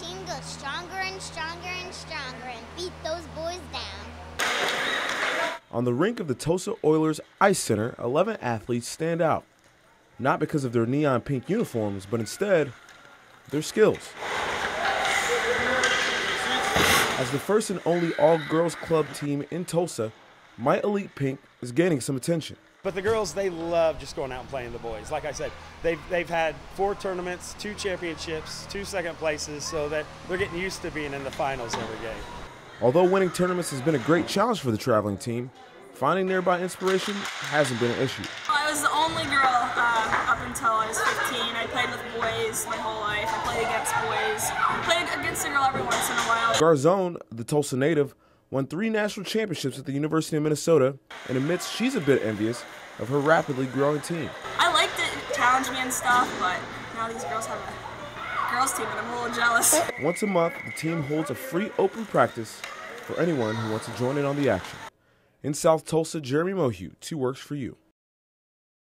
team go stronger and stronger and stronger and beat those boys down. On the rink of the Tulsa Oilers Ice Center, 11 athletes stand out, not because of their neon pink uniforms, but instead, their skills. As the first and only all-girls club team in Tulsa, My Elite Pink is gaining some attention. But the girls, they love just going out and playing the boys. Like I said, they've had 4 tournaments, 2 championships, 2 second places, so that they're getting used to being in the finals every game. Although winning tournaments has been a great challenge for the traveling team, finding nearby inspiration hasn't been an issue. I was the only girl up until I was 15. I played with boys my whole life. I played against boys. I played against a girl every once in a while. Garzon, the Tulsa native, won 3 national championships at the University of Minnesota, and admits she's a bit envious of her rapidly growing team. I liked it, it challenged me and stuff, but now these girls have a girls team and I'm a little jealous. Once a month, the team holds a free open practice for anyone who wants to join in on the action. In South Tulsa, Jeremy Mohue, 2 Works for You.